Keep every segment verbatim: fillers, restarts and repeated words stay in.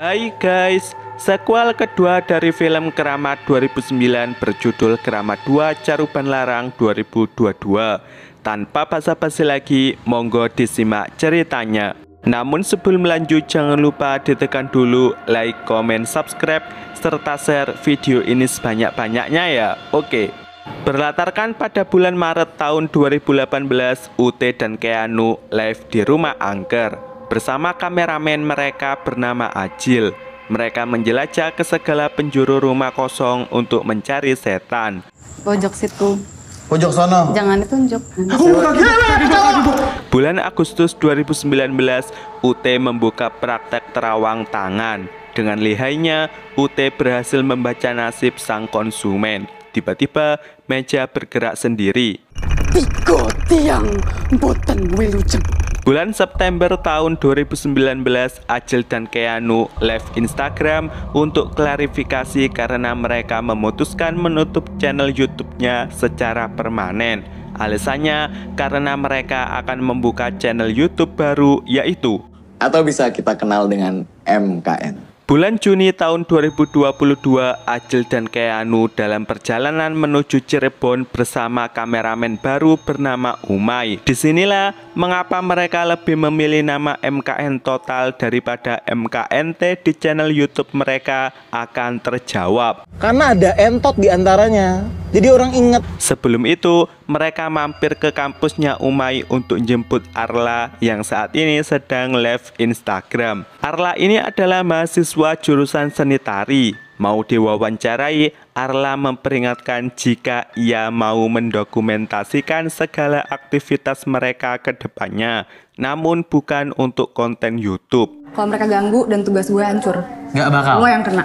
Hai guys, sequel kedua dari film Keramat dua ribu sembilan berjudul Keramat dua Caruban Larang dua ribu dua puluh dua. Tanpa basa-basi lagi, monggo disimak ceritanya. Namun sebelum lanjut, jangan lupa ditekan dulu like, comment, subscribe, serta share video ini sebanyak-banyaknya ya. Oke. Berlatarkan pada bulan Maret tahun dua ribu delapan belas, Ute dan Keanu live di rumah angker bersama kameramen mereka bernama Ajil. Mereka menjelajah ke segala penjuru rumah kosong untuk mencari setan. Pojok situ. Pojok sana. Jangan ditunjuk. Bulan Agustus dua ribu sembilan belas, Ute membuka praktek terawang tangan. Dengan lihainya, Ute berhasil membaca nasib sang konsumen. Tiba-tiba, meja bergerak sendiri. Tigo Tiyang Mboten Wilujeng. Bulan September tahun dua ribu sembilan belas, Ajil dan Keanu live Instagram untuk klarifikasi karena mereka memutuskan menutup channel YouTube-nya secara permanen. Alasannya karena mereka akan membuka channel YouTube baru, yaitu atau bisa kita kenal dengan M K N. Bulan Juni tahun dua ribu dua puluh dua, Ajil dan Keanu dalam perjalanan menuju Cirebon bersama kameramen baru bernama Umay. Disinilah mengapa mereka lebih memilih nama M K N total daripada M K N T di channel YouTube mereka akan terjawab. Karena ada entot di antaranya, jadi orang inget. Sebelum itu, mereka mampir ke kampusnya Umay untuk jemput Arla yang saat ini sedang live Instagram. Arla ini adalah mahasiswa jurusan seni tari. Mau diwawancarai, Arla memperingatkan jika ia mau mendokumentasikan segala aktivitas mereka ke depannya, namun bukan untuk konten YouTube. Kalau mereka ganggu dan tugas gue hancur, nggak bakal. Gue yang kena.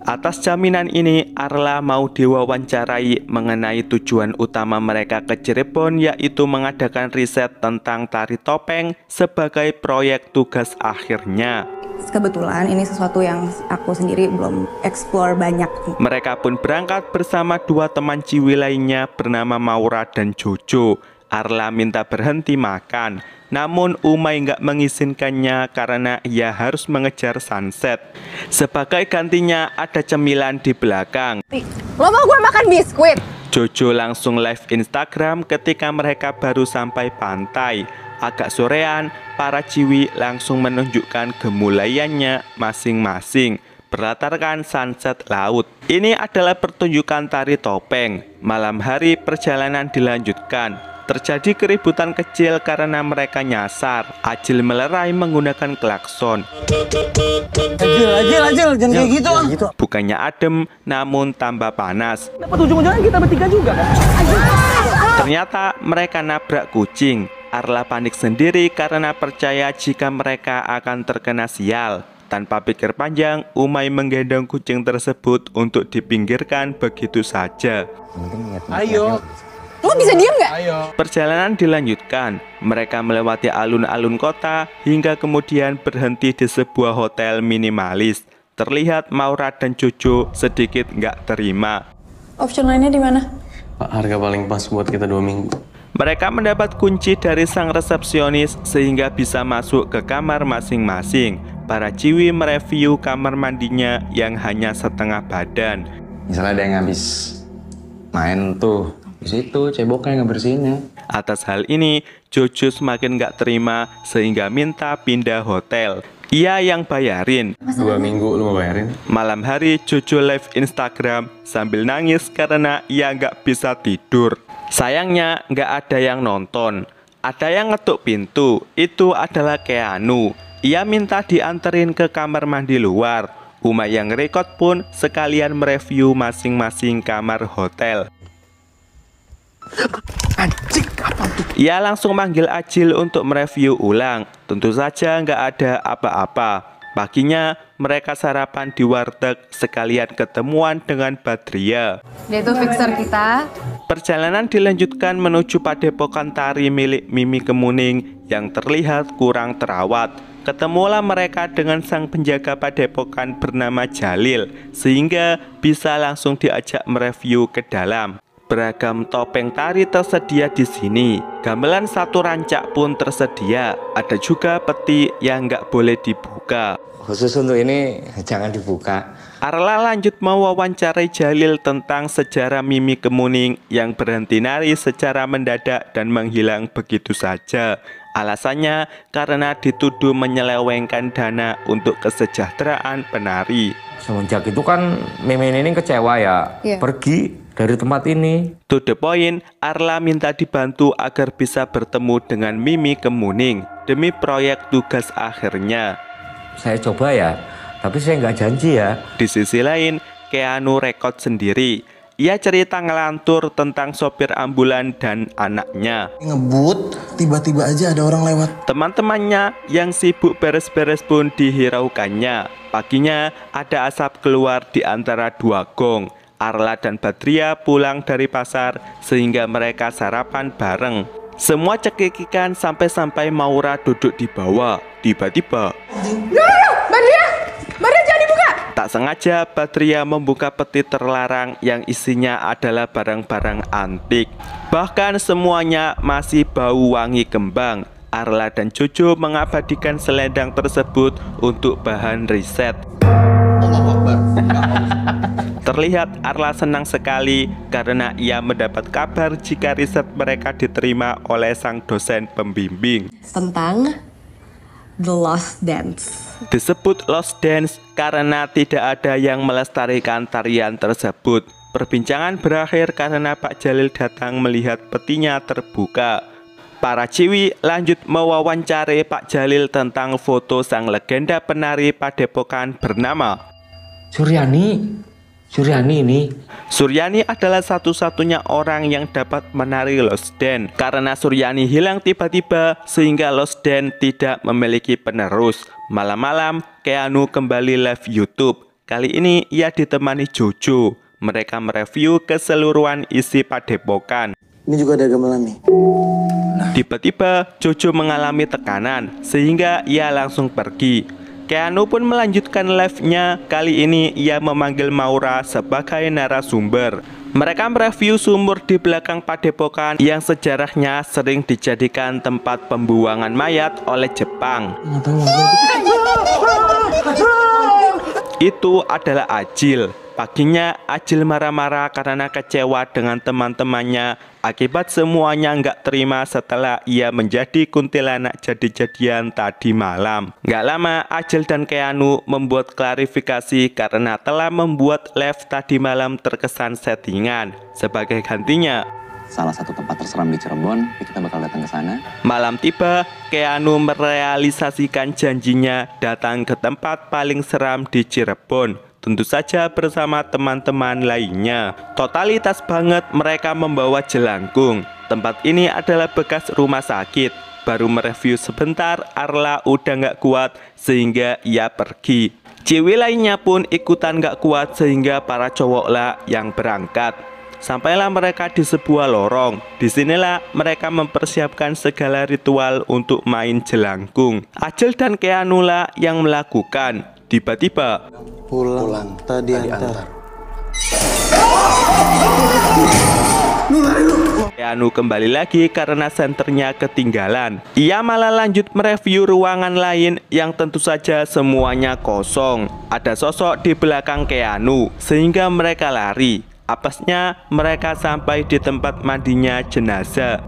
Atas jaminan ini, Arla mau diwawancarai mengenai tujuan utama mereka ke Cirebon, yaitu mengadakan riset tentang tari topeng sebagai proyek tugas akhirnya. Kebetulan ini sesuatu yang aku sendiri belum explore banyak. Mereka pun berangkat bersama dua teman ciwi lainnya bernama Maura dan Jojo. Arla minta berhenti makan, namun Umay nggak mengizinkannya karena ia harus mengejar sunset. Sebagai gantinya ada cemilan di belakang. Lo mau gue makan biskuit? Jojo langsung live Instagram ketika mereka baru sampai pantai. Agak sorean, para ciwi langsung menunjukkan gemulaiannya masing-masing berlatarkan sunset laut. Ini adalah pertunjukan tari topeng. Malam hari perjalanan dilanjutkan. Terjadi keributan kecil karena mereka nyasar. Ajil melerai menggunakan klakson. Ajil, Ajil, Ajil, jangan kayak gitu. gitu. Bukannya adem, namun tambah panas. Dapat ujung-ujungnya kita bertiga juga. Ajil. Ternyata mereka nabrak kucing. Arla panik sendiri karena percaya jika mereka akan terkena sial. Tanpa pikir panjang, Umay menggendong kucing tersebut untuk dipinggirkan begitu saja. Ayo, lo bisa diam nggak? Perjalanan dilanjutkan. Mereka melewati alun-alun kota hingga kemudian berhenti di sebuah hotel minimalis. Terlihat Maura dan Jojo sedikit nggak terima. Opsi lainnya di mana? Pak, harga paling pas buat kita dua minggu. Mereka mendapat kunci dari sang resepsionis sehingga bisa masuk ke kamar masing-masing. Para ciwi mereview kamar mandinya yang hanya setengah badan. Misalnya ada yang habis main tuh, di situ ceboknya nggak bersihinnya. Atas hal ini, Jojo semakin nggak terima sehingga minta pindah hotel. Ia yang bayarin. Dua minggu lu mau bayarin? Malam hari Jojo live Instagram sambil nangis karena ia nggak bisa tidur. Sayangnya nggak ada yang nonton. Ada yang ngetuk pintu. Itu adalah Keanu. Ia minta dianterin ke kamar mandi luar. Umay yang rekod pun sekalian mereview masing-masing kamar hotel. Anjing, apa tuh? Ia langsung manggil Ajil untuk mereview ulang. Tentu saja nggak ada apa-apa. Paginya mereka sarapan di warteg sekalian ketemuan dengan Badria. Dia itu fixer kita. Perjalanan dilanjutkan menuju padepokan tari milik Mimi Kemuning yang terlihat kurang terawat. Ketemulah mereka dengan sang penjaga padepokan bernama Jalil sehingga bisa langsung diajak mereview ke dalam. Beragam topeng tari tersedia di sini. Gamelan satu rancak pun tersedia. Ada juga peti yang nggak boleh dibuka. khusus untuk ini jangan dibuka. Arla lanjut mewawancarai Jalil tentang sejarah Mimi Kemuning yang berhenti nari secara mendadak dan menghilang begitu saja. Alasannya karena dituduh menyelewengkan dana untuk kesejahteraan penari. Semenjak itu kan Mimi ini kecewa ya, yeah. pergi dari tempat ini. To the point, Arla minta dibantu agar bisa bertemu dengan Mimi Kemuning demi proyek tugas akhirnya. Saya coba ya, tapi saya nggak janji ya. Di sisi lain, Keanu rekod sendiri. Ia cerita ngelantur tentang sopir ambulan dan anaknya. Ngebut, tiba-tiba aja ada orang lewat. Teman-temannya yang sibuk beres-beres pun dihiraukannya. Paginya ada asap keluar di antara dua gong. Arla dan Badria pulang dari pasar sehingga mereka sarapan bareng. Semua cekikikan sampai-sampai Maura duduk di bawah. Tiba-tiba, Badria! Badria jangan dibuka! Tak sengaja Badria membuka peti terlarang yang isinya adalah barang-barang antik. Bahkan semuanya masih bau wangi kembang. Arla dan Jojo mengabadikan selendang tersebut untuk bahan riset. Terlihat Arla senang sekali karena ia mendapat kabar jika riset mereka diterima oleh sang dosen pembimbing. Tentang The Lost Dance. Disebut Lost Dance karena tidak ada yang melestarikan tarian tersebut. Perbincangan berakhir karena Pak Jalil datang melihat petinya terbuka. Para ciwi lanjut mewawancari Pak Jalil tentang foto sang legenda penari Padepokan bernama Suryani. Suryani ini Suryani adalah satu-satunya orang yang dapat menari Losden. Karena Suryani hilang tiba-tiba, sehingga Losden tidak memiliki penerus. Malam-malam, Keanu kembali live YouTube. Kali ini ia ditemani Jojo. Mereka mereview keseluruhan isi padepokan. Ini juga ada gamelan nih. Tiba-tiba Jojo mengalami tekanan, sehingga ia langsung pergi. Keanu pun melanjutkan live-nya. Kali ini ia memanggil Maura sebagai narasumber. Mereka mereview sumur di belakang padepokan yang sejarahnya sering dijadikan tempat pembuangan mayat oleh Jepang. Itu adalah Ajil. Paginya Ajil marah-marah karena kecewa dengan teman-temannya akibat semuanya nggak terima setelah ia menjadi kuntilanak jadi-jadian tadi malam. Nggak lama Ajil dan Keanu membuat klarifikasi karena telah membuat live tadi malam terkesan settingan. Sebagai gantinya, salah satu tempat terseram di Cirebon, kita bakal datang ke sana. Malam tiba, Keanu merealisasikan janjinya datang ke tempat paling seram di Cirebon. Tentu saja bersama teman-teman lainnya. Totalitas banget mereka membawa jelangkung. Tempat ini adalah bekas rumah sakit. Baru mereview sebentar, Arla udah nggak kuat sehingga ia pergi. Ciwi lainnya pun ikutan nggak kuat sehingga para cowoklah yang berangkat. Sampailah mereka di sebuah lorong. Disinilah mereka mempersiapkan segala ritual untuk main jelangkung. Ajil dan Keanula yang melakukan. Tiba-tiba pulang, pulang tadi antar. Keanu kembali lagi karena senternya ketinggalan. Ia malah lanjut mereview ruangan lain yang tentu saja semuanya kosong. Ada sosok di belakang Keanu sehingga mereka lari. Apesnya mereka sampai di tempat mandinya jenazah.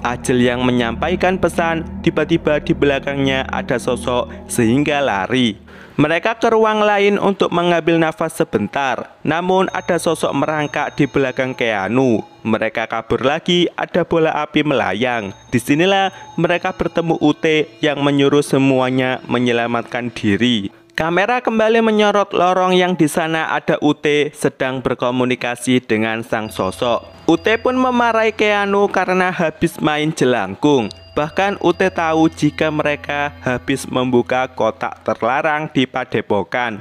Ajil yang menyampaikan pesan, tiba-tiba di belakangnya ada sosok sehingga lari. Mereka ke ruang lain untuk mengambil nafas sebentar. Namun ada sosok merangkak di belakang Keanu. Mereka kabur lagi, ada bola api melayang. Disinilah mereka bertemu Ute yang menyuruh semuanya menyelamatkan diri. Kamera kembali menyorot lorong yang di sana ada Ute sedang berkomunikasi dengan sang sosok. Ute pun memarahi Keanu karena habis main jelangkung. Bahkan Ute tahu jika mereka habis membuka kotak terlarang di padepokan.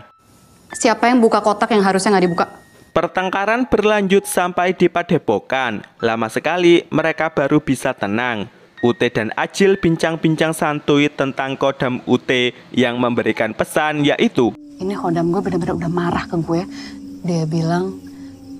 Siapa yang buka kotak yang harusnya nggak dibuka? Pertengkaran berlanjut sampai di padepokan. Lama sekali mereka baru bisa tenang. Ute dan Ajil bincang-bincang santuy tentang kodam Ute yang memberikan pesan yaitu, ini kodam gue bener-bener udah marah ke gue. Dia bilang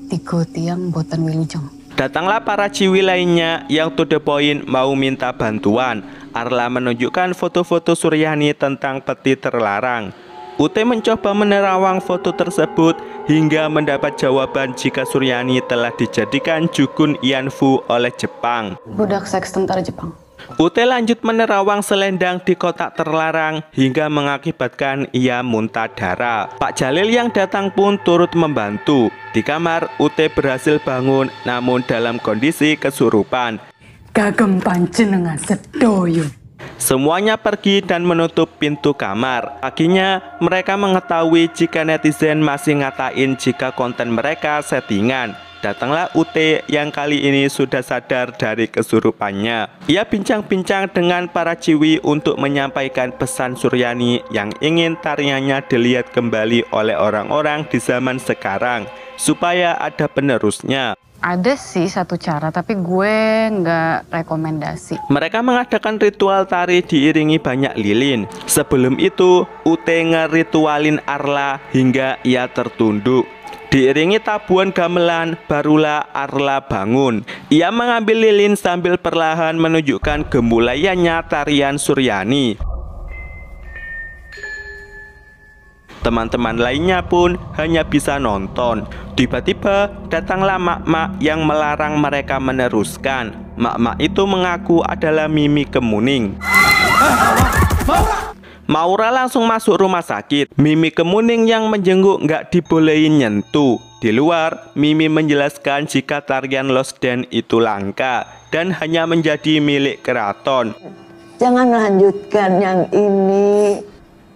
Tigo Tiyang Mboten Wilujeng. Datanglah para ciwi lainnya yang to the point mau minta bantuan. Arla menunjukkan foto-foto Suryani tentang peti terlarang. Ute mencoba menerawang foto tersebut hingga mendapat jawaban jika Suryani telah dijadikan jukun ianfu oleh Jepang. Budak seks tentara Jepang. Ute lanjut menerawang selendang di kotak terlarang hingga mengakibatkan ia muntah darah. Pak Jalil yang datang pun turut membantu. Di kamar, Ute berhasil bangun namun dalam kondisi kesurupan. Kagem panjenengan sedoyo. Semuanya pergi dan menutup pintu kamar. Paginya, mereka mengetahui jika netizen masih ngatain jika konten mereka settingan. Datanglah Ute yang kali ini sudah sadar dari kesurupannya. Ia bincang-bincang dengan para ciwi untuk menyampaikan pesan Suryani yang ingin tariannya dilihat kembali oleh orang-orang di zaman sekarang supaya ada penerusnya. Ada sih satu cara, tapi gue nggak rekomendasi. Mereka mengadakan ritual tari diiringi banyak lilin. Sebelum itu, Ute ngeritualin Arla hingga ia tertunduk. Diiringi tabuhan gamelan, barulah Arla bangun. Ia mengambil lilin sambil perlahan menunjukkan gemulaiannya tarian Suryani. Teman-teman lainnya pun hanya bisa nonton. Tiba-tiba datanglah mak-mak yang melarang mereka meneruskan. Mak-mak itu mengaku adalah Mimi Kemuning. Maura langsung masuk rumah sakit. Mimi Kemuning yang menjenguk nggak dibolehin nyentuh. Di luar, Mimi menjelaskan jika tarian Losden itu langka dan hanya menjadi milik keraton. Jangan lanjutkan yang ini.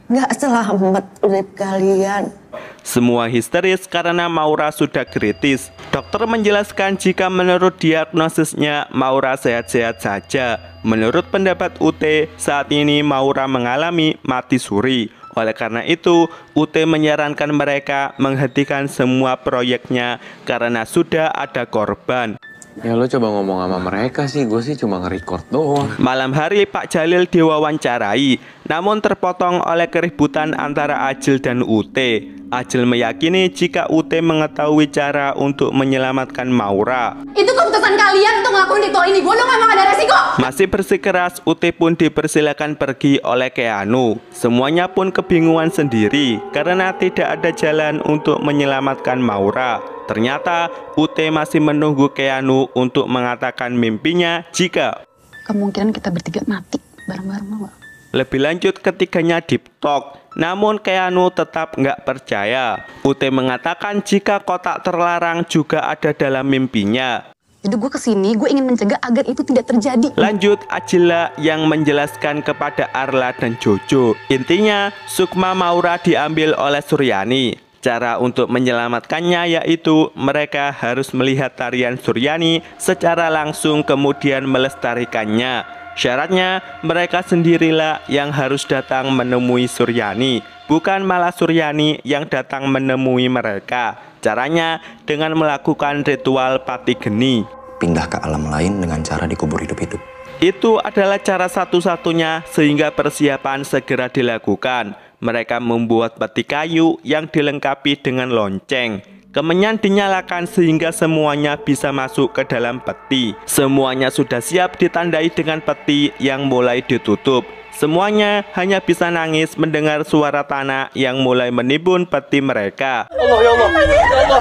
Nggak selamat urip kalian. Semua histeris karena Maura sudah kritis. Dokter menjelaskan jika menurut diagnosisnya Maura sehat-sehat saja. Menurut pendapat Ute, saat ini Maura mengalami mati suri. Oleh karena itu, Ute menyarankan mereka menghentikan semua proyeknya karena sudah ada korban. Ya lo coba ngomong sama mereka sih, gue sih cuma nge-record doang. Malam hari Pak Jalil diwawancarai, namun terpotong oleh keributan antara Ajil dan Ute. Ajil meyakini jika Ute mengetahui cara untuk menyelamatkan Maura. Itu keputusan kalian untuk ngelakuin ritual ini, gue nggak mau ada resiko. Masih bersikeras, Ute pun dipersilakan pergi oleh Keanu. Semuanya pun kebingungan sendiri karena tidak ada jalan untuk menyelamatkan Maura. Ternyata Ute masih menunggu Keanu untuk mengatakan mimpinya jika kemungkinan kita bertiga mati bareng-bareng. Lebih lanjut ketiganya deep talk, namun Keanu tetap nggak percaya. Ute mengatakan jika kotak terlarang juga ada dalam mimpinya. Jadi gue kesini, gue ingin mencegah agar itu tidak terjadi. Lanjut Ajila yang menjelaskan kepada Arla dan Jojo. Intinya sukma Maura diambil oleh Suryani. Cara untuk menyelamatkannya yaitu mereka harus melihat tarian Suryani secara langsung kemudian melestarikannya. Syaratnya mereka sendirilah yang harus datang menemui Suryani, bukan malah Suryani yang datang menemui mereka. Caranya dengan melakukan ritual pati geni. Pindah ke alam lain dengan cara dikubur hidup-hidup. Itu adalah cara satu-satunya sehingga persiapan segera dilakukan. Mereka membuat peti kayu yang dilengkapi dengan lonceng. Kemenyan dinyalakan sehingga semuanya bisa masuk ke dalam peti. Semuanya sudah siap ditandai dengan peti yang mulai ditutup. Semuanya hanya bisa nangis mendengar suara tanah yang mulai menimbun peti mereka. Allah, ya Allah.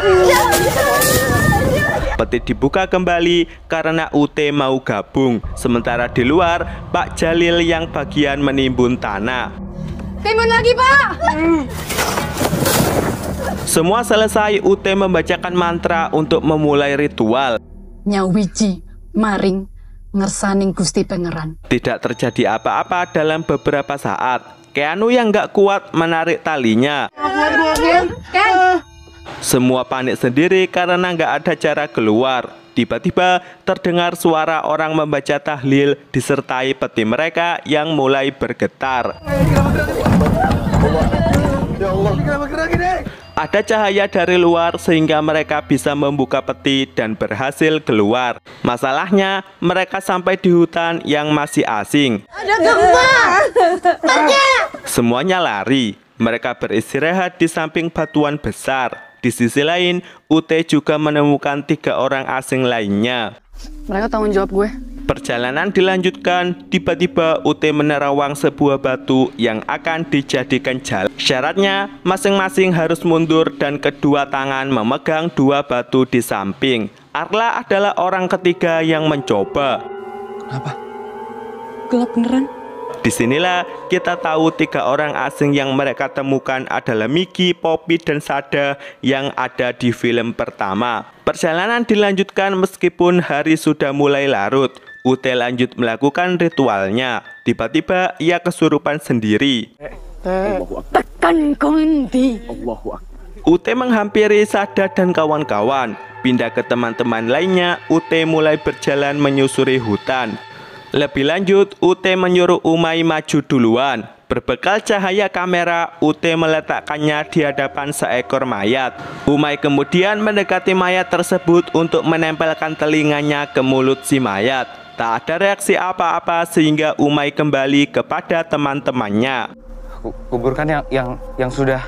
Peti dibuka kembali karena Ute mau gabung. Sementara di luar, Pak Jalil yang bagian menimbun tanah. Timun lagi, Pak. Mm. Semua selesai, Ute membacakan mantra untuk memulai ritual. Nyawiji, maring, ngersaning Gusti Pangeran. Tidak terjadi apa-apa dalam beberapa saat. Keanu yang gak kuat menarik talinya. Semua panik sendiri karena gak ada cara keluar. Tiba-tiba terdengar suara orang membaca tahlil disertai peti mereka yang mulai bergetar. Ada cahaya dari luar sehingga mereka bisa membuka peti dan berhasil keluar. Masalahnya mereka sampai di hutan yang masih asing. Ada gempa. Semuanya lari. Mereka beristirahat di samping batuan besar. Di sisi lain, Ute juga menemukan tiga orang asing lainnya. Mereka tanggung jawab gue. Perjalanan dilanjutkan, tiba-tiba Ute menerawang sebuah batu yang akan dijadikan jalan. Syaratnya, masing-masing harus mundur dan kedua tangan memegang dua batu di samping. Arla adalah orang ketiga yang mencoba. Kenapa? Gelap beneran? Disinilah kita tahu tiga orang asing yang mereka temukan adalah Miki, Poppy, dan Sada yang ada di film pertama. Perjalanan dilanjutkan meskipun hari sudah mulai larut. Ute lanjut melakukan ritualnya. Tiba-tiba ia kesurupan sendiri. Tekan kunti. Ute menghampiri Sada dan kawan-kawan. Pindah ke teman-teman lainnya, Ute mulai berjalan menyusuri hutan. Lebih lanjut, Ute menyuruh Umay maju duluan. Berbekal cahaya kamera, Ute meletakkannya di hadapan seekor mayat. Umay kemudian mendekati mayat tersebut untuk menempelkan telinganya ke mulut si mayat. Tak ada reaksi apa-apa sehingga Umay kembali kepada teman-temannya. Kuburkan yang yang yang sudah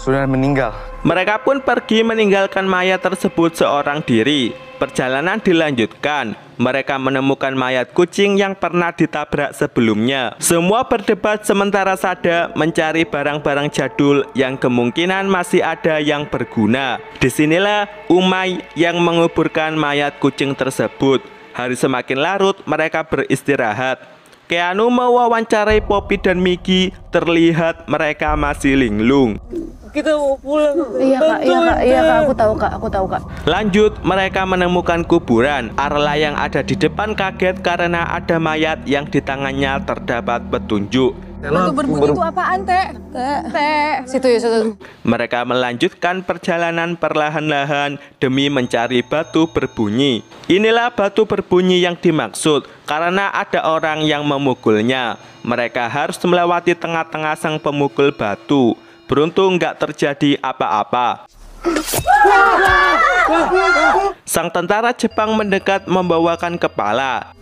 sudah meninggal. Mereka pun pergi meninggalkan mayat tersebut seorang diri. Perjalanan dilanjutkan. Mereka menemukan mayat kucing yang pernah ditabrak sebelumnya. Semua berdebat sementara Sada mencari barang-barang jadul yang kemungkinan masih ada yang berguna. Disinilah Umay yang menguburkan mayat kucing tersebut. Hari semakin larut, mereka beristirahat. Keanu mewawancarai Poppy dan Miki. Terlihat mereka masih linglung. Kita mau pulang. Iya kak, iya kak, iya kak, aku tahu kak, aku tahu kak. Lanjut, mereka menemukan kuburan. Arla yang ada di depan kaget karena ada mayat yang di tangannya terdapat petunjuk. Itu berbunyi itu apaan, Teh? Teh, Teh. Situ ya, situ. Mereka melanjutkan perjalanan perlahan-lahan demi mencari batu berbunyi. Inilah batu berbunyi yang dimaksud karena ada orang yang memukulnya. Mereka harus melewati tengah-tengah sang pemukul batu. Beruntung nggak terjadi apa-apa. Sang tentara Jepang mendekat membawakan kepala.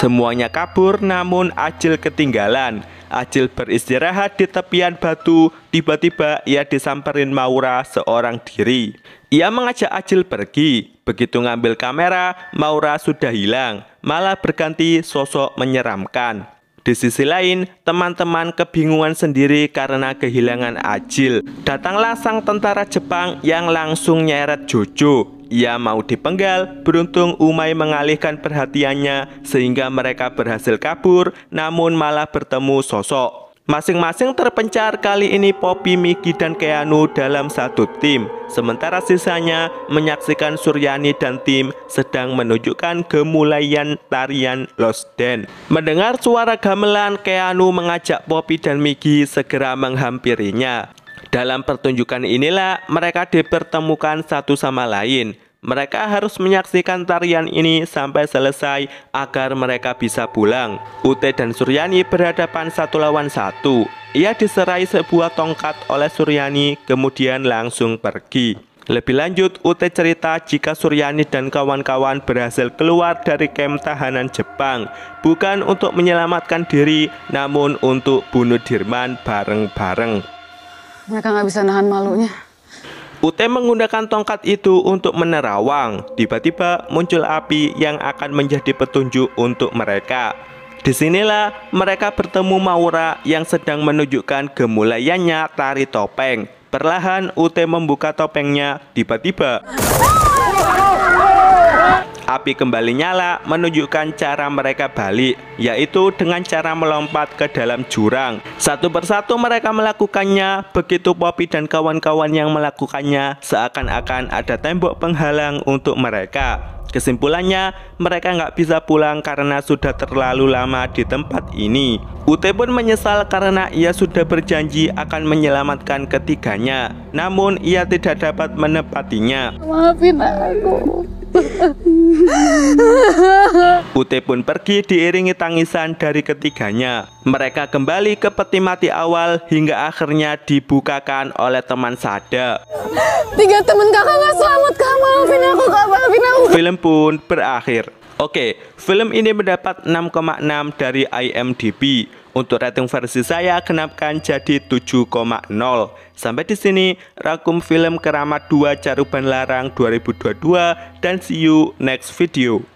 Semuanya kabur namun Ajil ketinggalan. Ajil beristirahat di tepian batu. Tiba-tiba ia disamperin Maura seorang diri. Ia mengajak Ajil pergi. Begitu ngambil kamera, Maura sudah hilang. Malah berganti sosok menyeramkan. Di sisi lain, teman-teman kebingungan sendiri karena kehilangan Ajil. Datanglah sang tentara Jepang yang langsung nyeret Jojo. Ia mau dipenggal, beruntung Umay mengalihkan perhatiannya sehingga mereka berhasil kabur, namun malah bertemu sosok. Masing-masing terpencar kali ini Poppy, Miki, dan Keanu dalam satu tim. Sementara sisanya menyaksikan Suryani dan tim sedang menunjukkan gemulaian tarian Losden. Mendengar suara gamelan, Keanu mengajak Poppy dan Miki segera menghampirinya. Dalam pertunjukan inilah mereka dipertemukan satu sama lain. Mereka harus menyaksikan tarian ini sampai selesai agar mereka bisa pulang. Ute dan Suryani berhadapan satu lawan satu. Ia diserai sebuah tongkat oleh Suryani kemudian langsung pergi. Lebih lanjut Ute cerita jika Suryani dan kawan-kawan berhasil keluar dari kamp tahanan Jepang. Bukan untuk menyelamatkan diri namun untuk bunuh Dirman bareng-bareng. Mereka nggak bisa nahan malunya. Ute menggunakan tongkat itu untuk menerawang. Tiba-tiba muncul api yang akan menjadi petunjuk untuk mereka. Disinilah mereka bertemu Maura yang sedang menunjukkan gemulaiannya tari topeng. Perlahan Ute membuka topengnya. Tiba-tiba api kembali nyala menunjukkan cara mereka balik, yaitu dengan cara melompat ke dalam jurang. Satu persatu mereka melakukannya. Begitu Poppy dan kawan-kawan yang melakukannya, seakan-akan ada tembok penghalang untuk mereka. Kesimpulannya, mereka nggak bisa pulang karena sudah terlalu lama di tempat ini. Ute pun menyesal karena ia sudah berjanji akan menyelamatkan ketiganya. Namun ia tidak dapat menepatinya. Maafin aku. Ute pun pergi diiringi tangisan dari ketiganya. Mereka kembali ke peti mati awal hingga akhirnya dibukakan oleh teman Sada. Tiga teman kakak gak selamat kak, maafin aku kak, maafin aku. Film pun berakhir. Oke, film ini mendapat enam koma enam dari I M D B. Untuk rating versi saya kenapkan jadi tujuh koma nol. Sampai di sini rangkum film Keramat dua Caruban Larang dua ribu dua puluh dua, dan see you next video.